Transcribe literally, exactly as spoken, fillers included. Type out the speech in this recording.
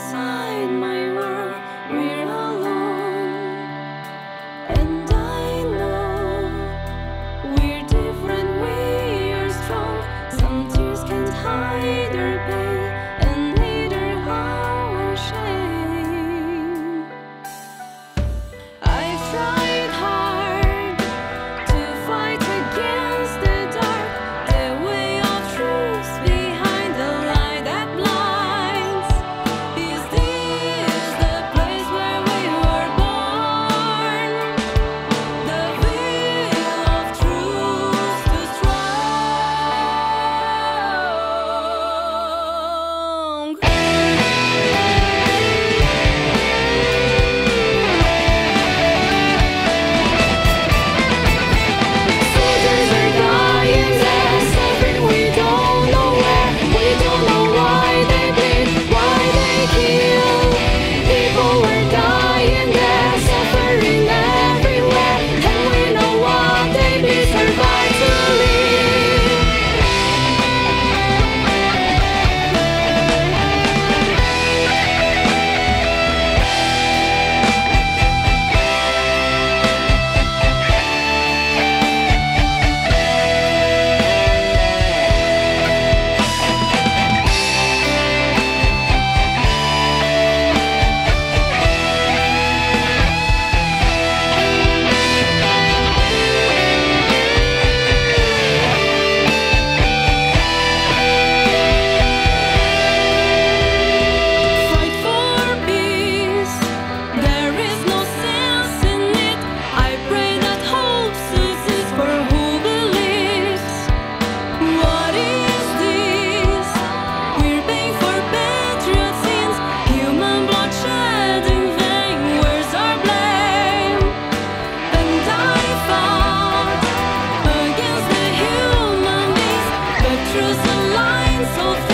inside my world, we're alone. And I know we're different, we are strong. Some tears can't hide our pain, and neither our shame. I've tried hard to fight against the dark, the way of truth. Choose the line so